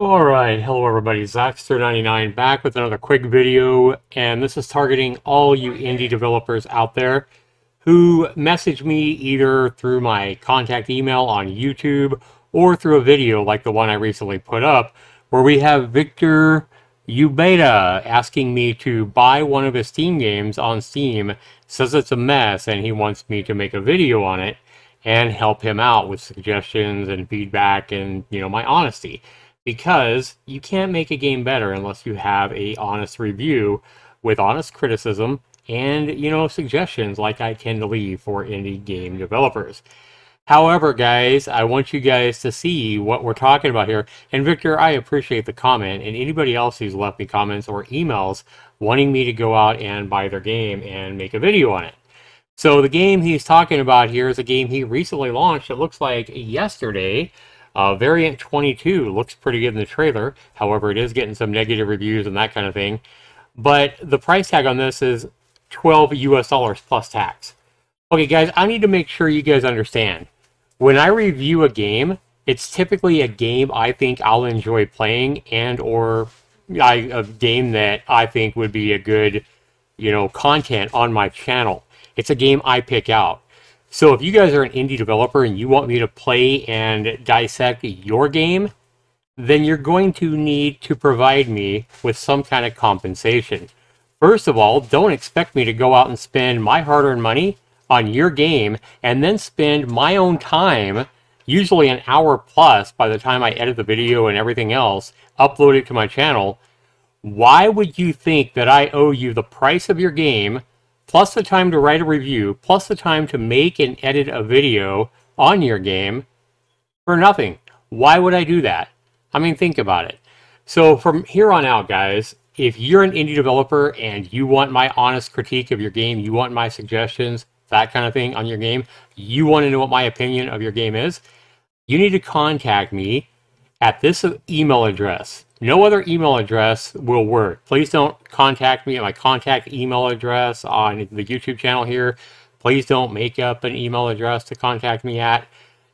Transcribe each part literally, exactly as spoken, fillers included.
All right, hello everybody, Zaxtor ninety-nine back with another quick video, and this is targeting all you indie developers out there who message me either through my contact email on YouTube or through a video like the one I recently put up, where we have Victor Ubeta asking me to buy one of his Steam games on Steam, says it's a mess, and he wants me to make a video on it and help him out with suggestions and feedback and, you know, my honesty. Because you can't make a game better unless you have a honest review with honest criticism and, you know, suggestions like I tend to leave for indie game developers. However, guys, I want you guys to see what we're talking about here. And Victor, I appreciate the comment, and anybody else who's left me comments or emails wanting me to go out and buy their game and make a video on it. So the game he's talking about here is a game he recently launched. It looks like yesterday. Uh, variant twenty-two looks pretty good in the trailer. However, it is getting some negative reviews and that kind of thing. But the price tag on this is twelve U S dollars plus tax. Okay, guys, I need to make sure you guys understand. When I review a game, it's typically a game I think I'll enjoy playing, and or I, a game that I think would be a good, you know, content on my channel. It's a game I pick out. So if you guys are an indie developer and you want me to play and dissect your game, then you're going to need to provide me with some kind of compensation. First of all, don't expect me to go out and spend my hard-earned money on your game and then spend my own time, usually an hour plus by the time I edit the video and everything else, upload it to my channel. Why would you think that I owe you the price of your game, plus the time to write a review, plus the time to make and edit a video on your game for nothing? Why would I do that? I mean, think about it. So from here on out, guys, if you're an indie developer and you want my honest critique of your game, you want my suggestions, that kind of thing on your game, you want to know what my opinion of your game is, you need to contact me at this email address. No other email address will work. Please don't contact me at my contact email address on the YouTube channel here. Please don't make up an email address to contact me at.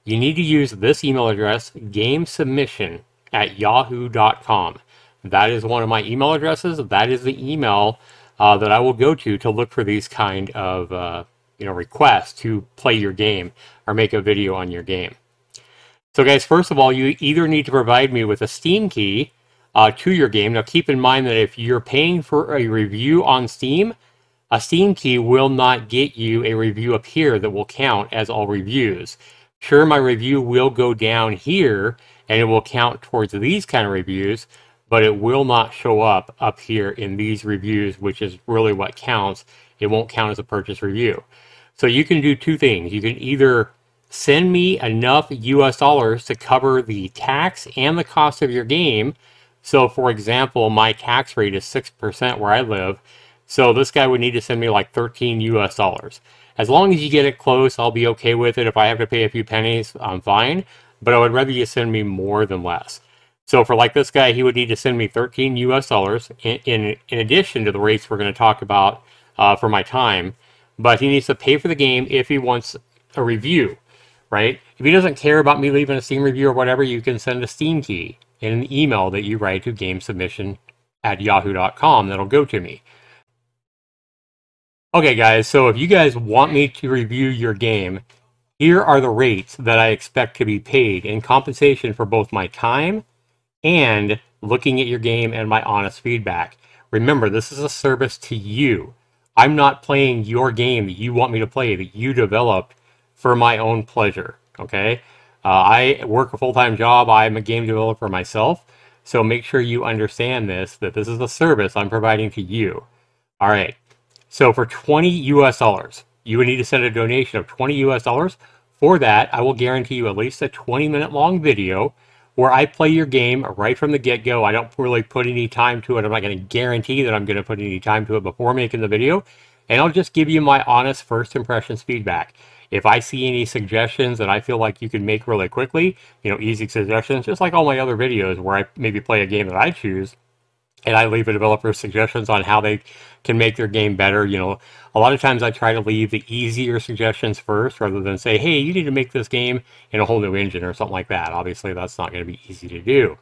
You need to use this email address, gamesubmission at yahoo dot com. That is one of my email addresses. That is the email uh, that I will go to to look for these kind of uh, you know, requests to play your game or make a video on your game. So guys, first of all, you either need to provide me with a Steam key Uh, to your game. Now keep in mind that if you're paying for a review on Steam, a Steam key will not get you a review up here that will count as all reviews. Sure, my review will go down here and it will count towards these kind of reviews, but it will not show up up here in these reviews, which is really what counts. It won't count as a purchase review. So you can do two things. You can either send me enough U S dollars to cover the tax and the cost of your game. So, for example, my tax rate is six percent where I live, so this guy would need to send me like thirteen U S dollars. As long as you get it close, I'll be okay with it. If I have to pay a few pennies, I'm fine, but I would rather you send me more than less. So for like this guy, he would need to send me thirteen U S dollars in, in, in addition to the rates we're going to talk about uh, for my time, but he needs to pay for the game if he wants a review, right? If he doesn't care about me leaving a Steam review or whatever, you can send a Steam key in an email that you write to gamesubmission at yahoo dot com that'll go to me. Okay, guys, so if you guys want me to review your game, here are the rates that I expect to be paid in compensation for both my time and looking at your game and my honest feedback. Remember, this is a service to you. I'm not playing your game that you want me to play, that you developed for my own pleasure, okay? Uh, I work a full-time job. I'm a game developer myself, so make sure you understand this, that this is a service I'm providing to you. All right, so for twenty U S dollars, you would need to send a donation of twenty U S dollars. For that, I will guarantee you at least a twenty minute long video where I play your game right from the get-go. I don't really put any time to it. I'm not going to guarantee that I'm going to put any time to it before making the video, and I'll just give you my honest first impressions feedback. If I see any suggestions that I feel like you could make really quickly, you know, easy suggestions, just like all my other videos where I maybe play a game that I choose and I leave a developer suggestions on how they can make their game better. You know, a lot of times I try to leave the easier suggestions first rather than say, hey, you need to make this game in a whole new engine or something like that. Obviously, that's not going to be easy to do.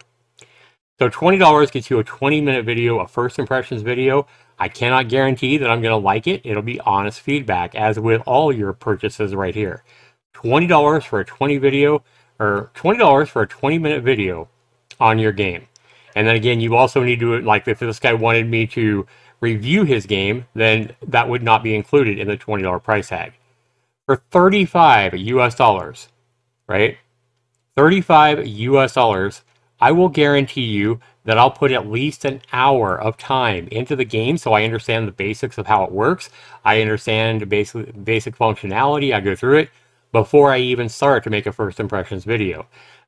So twenty dollars gets you a twenty minute video, a first impressions video. I cannot guarantee that I'm going to like it. It'll be honest feedback, as with all your purchases right here. twenty dollars for a twenty video, or twenty dollars for a twenty minute video on your game. And then again, you also need to, like, if this guy wanted me to review his game, then that would not be included in the twenty dollar price tag. For thirty-five U S dollars, right? thirty-five U S dollars. I will guarantee you that I'll put at least an hour of time into the game, so I understand the basics of how it works. I understand basic, basic functionality. I go through it before I even start to make a first impressions video.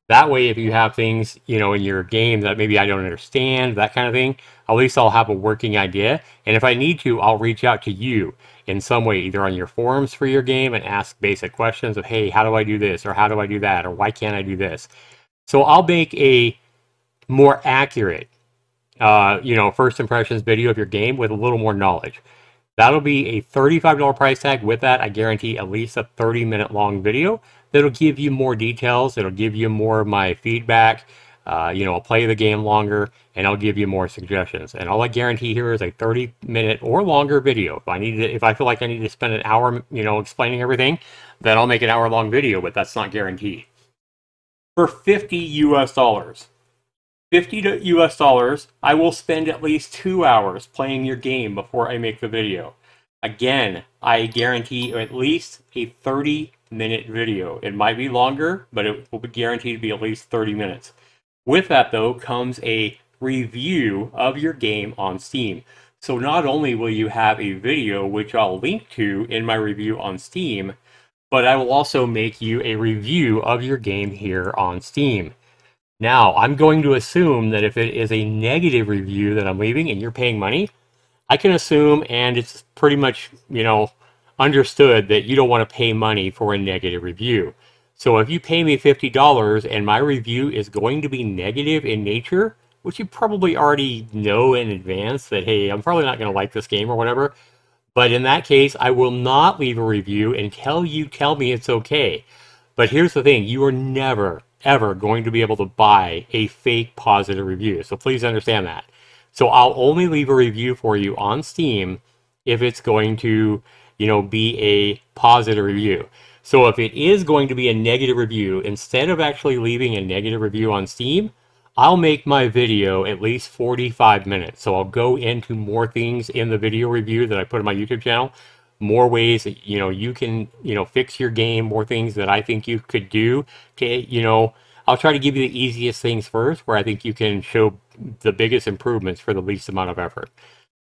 That way, if you have things, you know, in your game that maybe I don't understand, that kind of thing, at least I'll have a working idea. And if I need to, I'll reach out to you in some way, either on your forums for your game, and ask basic questions of, hey, how do I do this? Or how do I do that? Or why can't I do this? So I'll make a more accurate, uh, you know, first impressions video of your game with a little more knowledge. That'll be a thirty-five dollar price tag. With that, I guarantee at least a thirty minute long video that'll give you more details. It'll give you more of my feedback. Uh, you know, I'll play the game longer, and I'll give you more suggestions. And all I guarantee here is a thirty minute or longer video. If I need to, if I feel like I need to spend an hour, you know, explaining everything, then I'll make an hour long video, but that's not guaranteed. For fifty U S dollars, fifty U S dollars, I will spend at least two hours playing your game before I make the video. Again, I guarantee at least a thirty minute video. It might be longer, but it will be guaranteed to be at least thirty minutes. With that, though, comes a review of your game on Steam. So not only will you have a video, which I'll link to in my review on Steam, but I will also make you a review of your game here on Steam. Now, I'm going to assume that if it is a negative review that I'm leaving and you're paying money, I can assume, and it's pretty much, you know, understood that you don't want to pay money for a negative review. So if you pay me fifty dollars and my review is going to be negative in nature, which you probably already know in advance that, hey, I'm probably not going to like this game or whatever, but in that case, I will not leave a review until you tell me it's okay. But here's the thing, you are never, ever going to be able to buy a fake positive review. So please understand that. So I'll only leave a review for you on Steam if it's going to, you know, be a positive review. So if it is going to be a negative review, instead of actually leaving a negative review on Steam, I'll make my video at least forty-five minutes. So I'll go into more things in the video review that I put on my YouTube channel, more ways that, you know, you can, you know, fix your game, more things that I think you could do to, you know, I'll try to give you the easiest things first, where I think you can show the biggest improvements for the least amount of effort.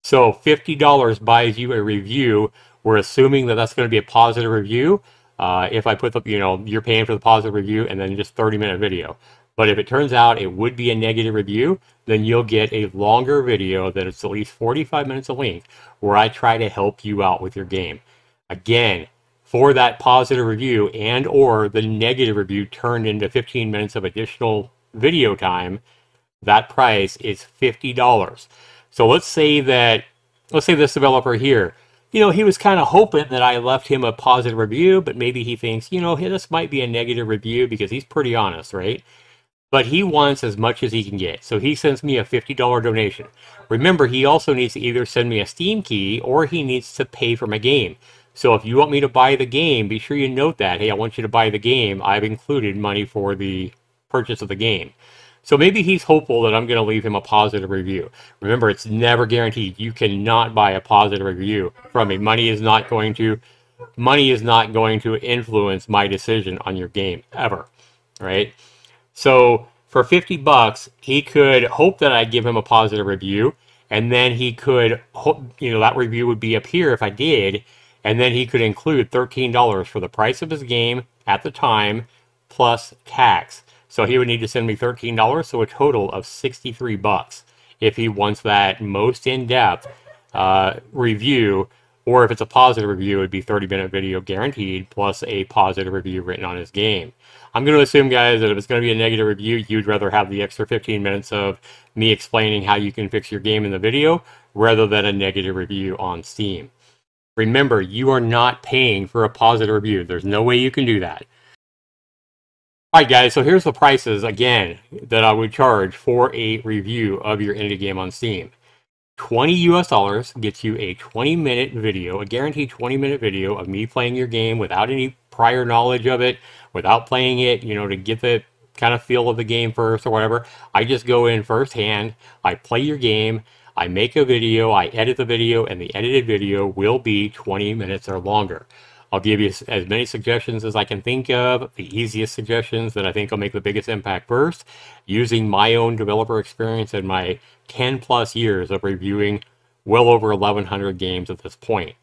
So fifty dollars buys you a review. We're assuming that that's going to be a positive review. Uh, if I put the, you know, you're paying for the positive review and then just thirty minute video. But if it turns out it would be a negative review, then you'll get a longer video that it's at least forty-five minutes in length, where I try to help you out with your game. Again, for that positive review and or the negative review turned into fifteen minutes of additional video time, that price is fifty dollars. So let's say that, let's say this developer here, you know, he was kind of hoping that I left him a positive review, but maybe he thinks, you know, hey, this might be a negative review because he's pretty honest, right? But he wants as much as he can get. So he sends me a fifty dollar donation. Remember, he also needs to either send me a Steam key or he needs to pay for my game. So if you want me to buy the game, be sure you note that, hey, I want you to buy the game. I've included money for the purchase of the game. So maybe he's hopeful that I'm going to leave him a positive review. Remember, it's never guaranteed. You cannot buy a positive review from me. Money is not going to, money is not going to influence my decision on your game ever, right? So for fifty bucks, he could hope that I give him a positive review, and then he could hope, you know, that review would be up here if I did, and then he could include thirteen dollars for the price of his game at the time plus tax. So he would need to send me thirteen dollars, so a total of sixty-three bucks if he wants that most in-depth uh, review, or if it's a positive review, it would be thirty minute video guaranteed plus a positive review written on his game. I'm going to assume, guys, that if it's going to be a negative review, you'd rather have the extra fifteen minutes of me explaining how you can fix your game in the video rather than a negative review on Steam. Remember, you are not paying for a positive review. There's no way you can do that. Alright guys, so here's the prices again that I would charge for a review of your indie game on Steam. twenty U S dollars gets you a twenty minute video, a guaranteed twenty minute video of me playing your game without any prior knowledge of it, without playing it, you know, to get the kind of feel of the game first or whatever. I just go in firsthand, I play your game, I make a video, I edit the video, and the edited video will be twenty minutes or longer. I'll give you as many suggestions as I can think of, the easiest suggestions that I think will make the biggest impact first, using my own developer experience and my ten plus years of reviewing well over eleven hundred games at this point.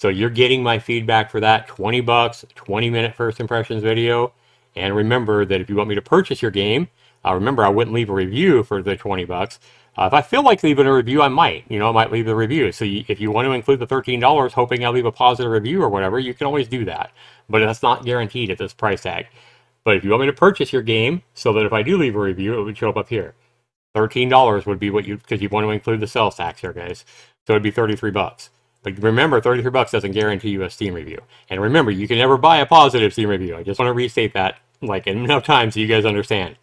So you're getting my feedback for that, twenty bucks, twenty minute first impressions video. And remember that if you want me to purchase your game, uh, remember I wouldn't leave a review for the twenty bucks. Uh, if I feel like leaving a review, I might. You know, I might leave a review. So you, if you want to include the thirteen dollars, hoping I leave a positive review or whatever, you can always do that. But that's not guaranteed at this price tag. But if you want me to purchase your game, so that if I do leave a review, it would show up up here. thirteen dollars would be what you, because you want to include the sales tax here, guys. So it'd be thirty-three bucks. But remember, thirty-three bucks doesn't guarantee you a Steam review. And remember, you can never buy a positive Steam review. I just want to restate that like enough time so you guys understand.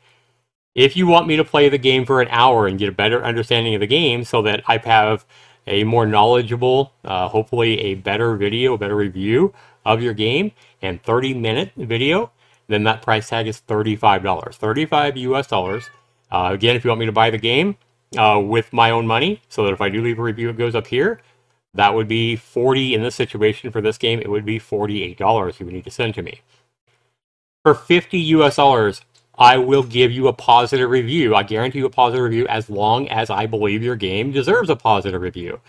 If you want me to play the game for an hour and get a better understanding of the game so that I have a more knowledgeable, uh, hopefully a better video, a better review of your game, and thirty minute video, then that price tag is thirty-five dollars. thirty-five U S dollars. Uh, again, if you want me to buy the game uh, with my own money, so that if I do leave a review, it goes up here, that would be forty dollars. In this situation for this game, it would be forty-eight dollars you would need to send to me. For fifty U S dollars, I will give you a positive review. I guarantee you a positive review as long as I believe your game deserves a positive review.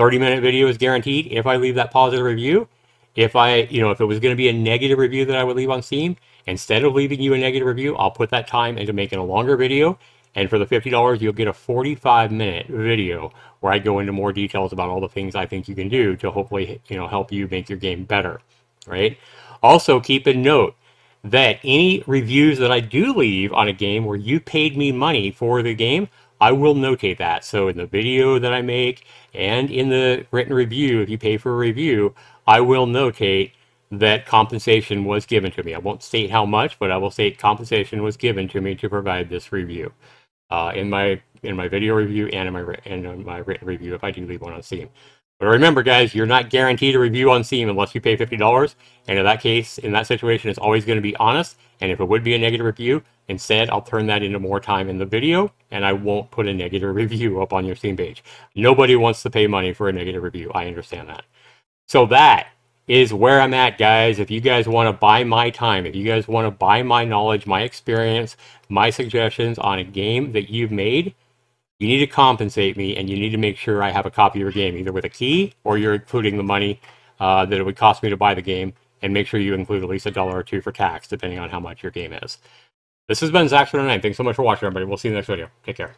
thirty minute video is guaranteed if I leave that positive review. If I, you know, if it was going to be a negative review that I would leave on Steam, instead of leaving you a negative review, I'll put that time into making a longer video. And for the fifty dollars, you'll get a forty-five minute video where I go into more details about all the things I think you can do to hopefully, you know, help you make your game better, right? Also, keep in note that any reviews that I do leave on a game where you paid me money for the game, I will notate that. So in the video that I make and in the written review, if you pay for a review, I will notate that compensation was given to me. I won't state how much, but I will state compensation was given to me to provide this review uh, in my in my video review and in my and in my written review if I do leave one on Steam. But remember, guys, you're not guaranteed a review on Steam unless you pay fifty dollars. And in that case, in that situation, it's always going to be honest. And if it would be a negative review, instead, I'll turn that into more time in the video, and I won't put a negative review up on your Steam page. Nobody wants to pay money for a negative review. I understand that. So that is where I'm at, guys. If you guys want to buy my time, if you guys want to buy my knowledge, my experience, my suggestions on a game that you've made, you need to compensate me, and you need to make sure I have a copy of your game, either with a key or you're including the money uh, that it would cost me to buy the game, and make sure you include at least a dollar or two for tax, depending on how much your game is. This has been Zaxtor ninety-nine. Thanks so much for watching, everybody. We'll see you in the next video. Take care.